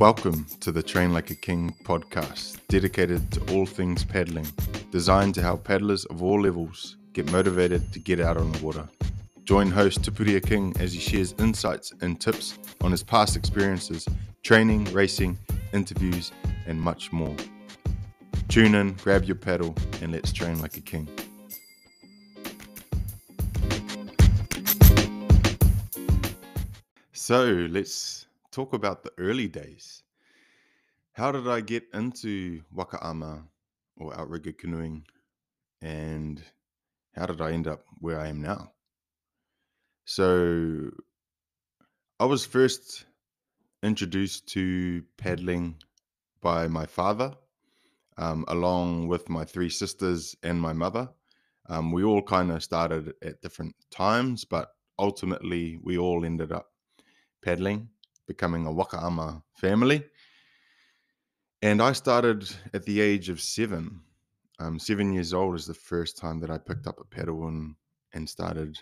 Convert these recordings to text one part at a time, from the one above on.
Welcome to the Train Like a King podcast, dedicated to all things paddling, designed to help paddlers of all levels get motivated to get out on the water. Join host Tipuria King as he shares insights and tips on his past experiences, training, racing, interviews, and much more. Tune in, grab your paddle, and let's train like a king. So let's talk about the early days. How did I get into waka ama or outrigger canoeing, and how did I end up where I am now? So I was first introduced to paddling by my father, along with my three sisters and my mother. We all kind of started at different times, but ultimately we all ended up paddling, becoming a waka ama family. And I started at the age of 7. 7 years old is the first time that I picked up a paddle and started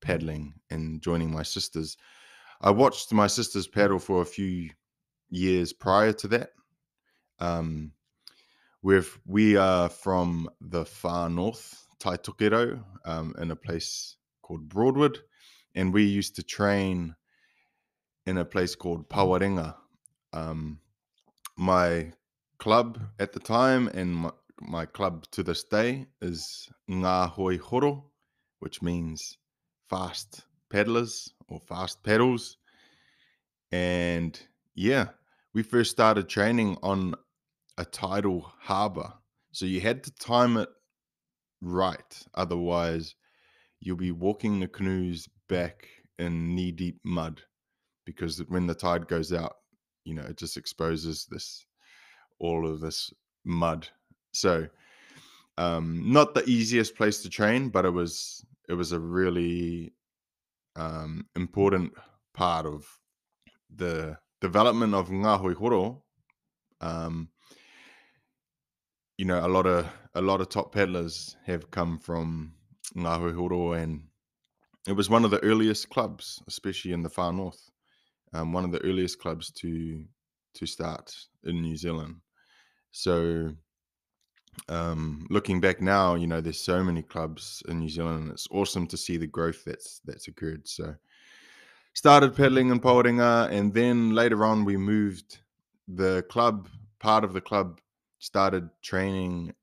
paddling and joining my sisters. I watched my sisters paddle for a few years prior to that. We are from the far north, Taitokerau, in a place called Broadwood. And we used to train in a place called Pawarenga. My club at the time, and my club to this day, is Ngā Hoe Horo, which means fast paddlers or fast paddles. And yeah, we first started training on a tidal harbour. So you had to time it right, otherwise you'll be walking the canoes back in knee-deep mud, because when the tide goes out, you know, it just exposes all of this mud. So not the easiest place to train, but it was a really important part of the development of Ngā Hoe Horo. You know, a lot of top paddlers have come from Ngā Hoe Horo, and it was one of the earliest clubs, especially in the far north. One of the earliest clubs to start in New Zealand. So looking back now, you know, there's so many clubs in New Zealand, and it's awesome to see the growth that's occurred. So started paddling in Pawarenga, and then later on we moved the club. Part of the club started training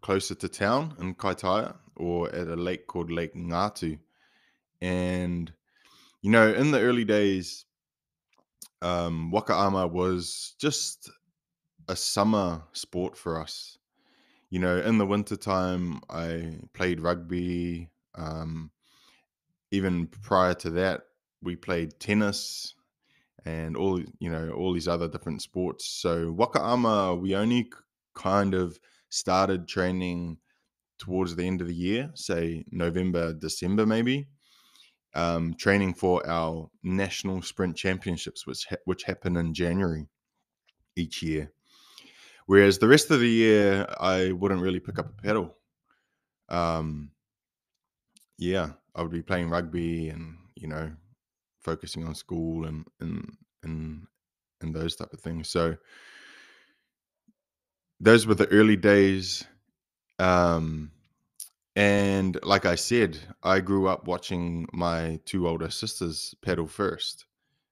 closer to town in Kaitaia, or at a lake called Lake Ngātu. And you know, in the early days, waka ama was just a summer sport for us. You know, in the winter time, I played rugby. Even prior to that, we played tennis and all these other different sports. So waka ama, we only kind of started training towards the end of the year, say November, December, maybe. Training for our national sprint championships, which happen in January each year. Whereas the rest of the year, I wouldn't really pick up a paddle. I would be playing rugby and, you know, focusing on school and those type of things. So those were the early days. And like I said, I grew up watching my two older sisters paddle first,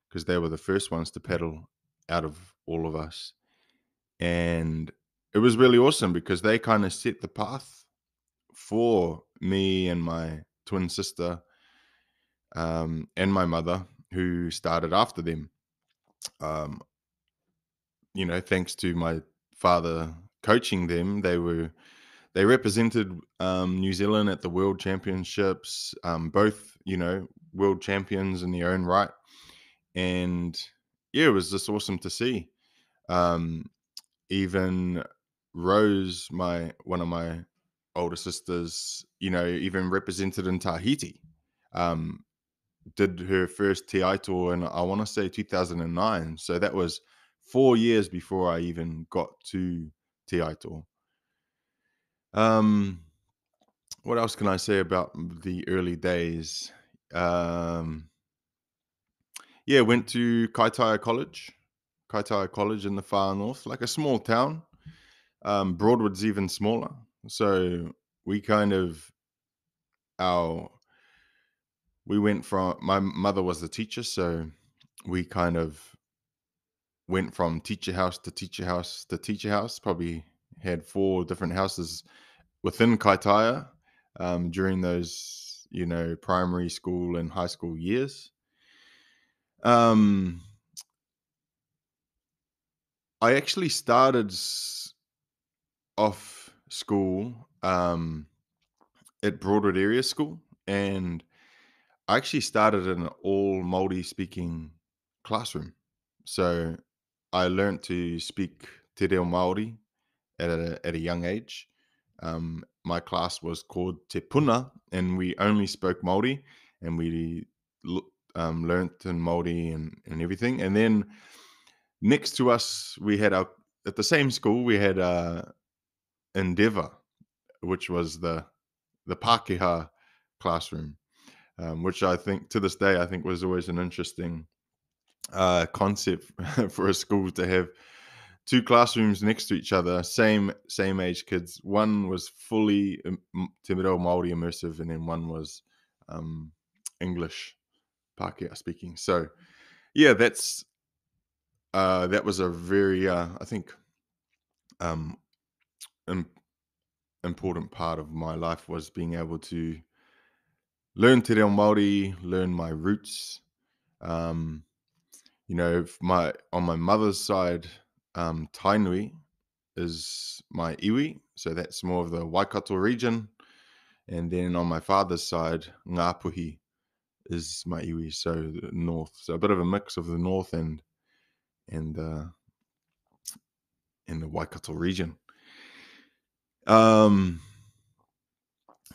because they were the first ones to paddle out of all of us. And it was really awesome because they kind of set the path for me and my twin sister and my mother, who started after them. You know, thanks to my father coaching them, they represented New Zealand at the World Championships, both, you know, world champions in their own right. And yeah, it was just awesome to see. Even Rose, one of my older sisters, you know, even represented in Tahiti, did her first TI tour in, I want to say, 2009. So that was 4 years before I even got to TI tour. What else can I say about the early days? yeah, went to Kaitaia College in the far north, like a small town. Broadwood's even smaller. So we went from, my mother was the teacher, so we kind of went from teacher house to teacher house to teacher house, probably had 4 different houses within Kaitaia during those, you know, primary school and high school years. I actually started off school at Broadwood Area School, and I actually started in an all Māori speaking classroom. So I learned to speak Te Reo Māori at a young age. My class was called Te Puna, and we only spoke Māori, and we learned in Māori and everything. And then next to us, we had at the same school, we had Endeavour, which was the Pākehā classroom, which I think to this day, I think was always an interesting concept for a school to have 2 classrooms next to each other, same age kids. One was fully Te Reo Māori immersive, and then one was English Pākehā speaking. So yeah, that was a very I think important part of my life, was being able to learn Te Reo Māori, learn my roots. You know, on my mother's side, Tainui is my iwi, so that's more of the Waikato region. And then on my father's side, Ngāpuhi is my iwi, so the north. So a bit of a mix of the north and the Waikato region.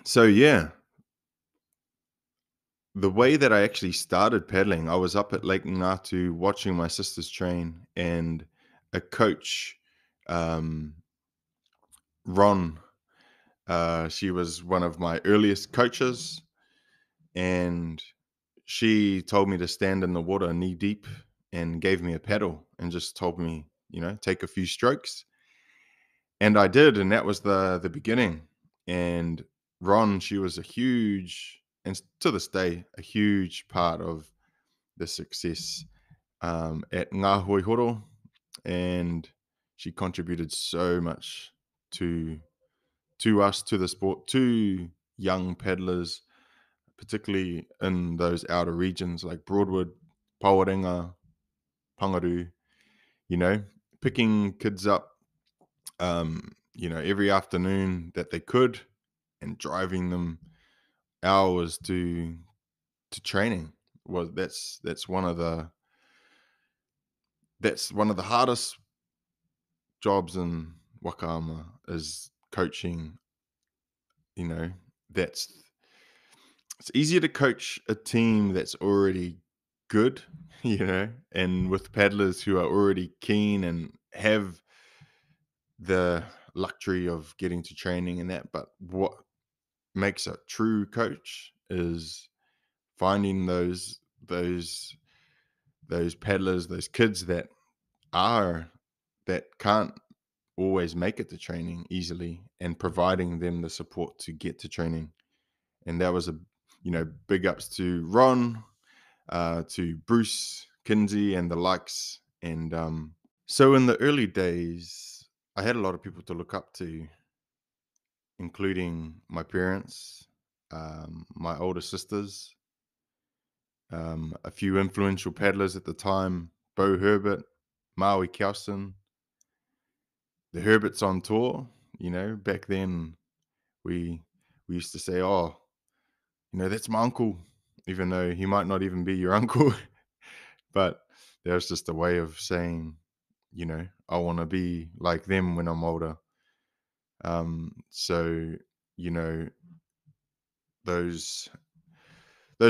So yeah, the way that I actually started paddling, I was up at Lake Ngātu watching my sisters train, and a coach, Ron, she was one of my earliest coaches, and she told me to stand in the water knee deep and gave me a paddle and just told me, you know, take a few strokes. And I did, and that was the beginning. And Ron, she was a huge, and to this day, a huge part of the success at Ngā Hoe Horo, and she contributed so much to us, to the sport, to young paddlers, particularly in those outer regions like Broadwood, Pawarenga, Pangaru, you know, picking kids up, you know, every afternoon that they could, and driving them hours to training. Well, that's one of the hardest jobs in waka ama, is coaching. You know, it's easier to coach a team that's already good, you know, and with paddlers who are already keen and have the luxury of getting to training and that. But what makes a true coach is finding those paddlers, those kids that can't always make it to training easily, and providing them the support to get to training. And that was big ups to Ron, to Bruce Kinsey and the likes. And so in the early days, I had a lot of people to look up to, including my parents, my older sisters, a few influential paddlers at the time, Beau Herbert, Maui Kelson, the Herberts on tour. You know, back then we used to say, oh, you know, that's my uncle, even though he might not even be your uncle. But that was just a way of saying, you know, I want to be like them when I'm older. So, you know, those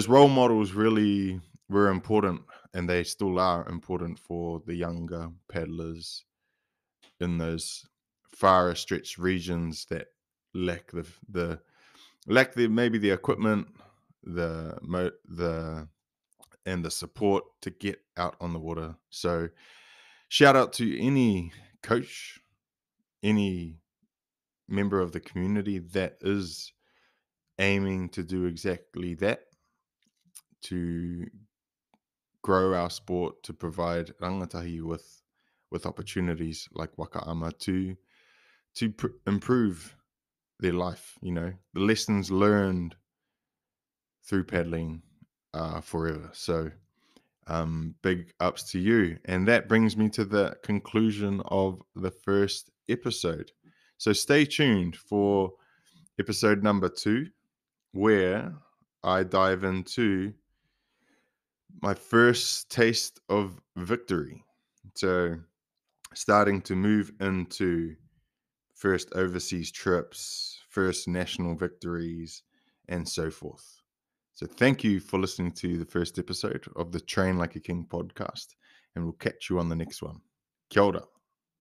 role models really were important, and they still are important for the younger paddlers in those far stretched regions that lack the equipment, the and the support to get out on the water. So shout out to any coach, any member of the community that is aiming to do exactly that, to grow our sport, to provide rangatahi with opportunities like waka ama to improve their life. You know, the lessons learned through paddling are forever. So big ups to you. And that brings me to the conclusion of the first episode. So stay tuned for episode number 2, where I dive into my first taste of victory. So starting to move into first overseas trips, first national victories, and so forth. So thank you for listening to the first episode of the Train Like a King podcast, and we'll catch you on the next one. Kia ora.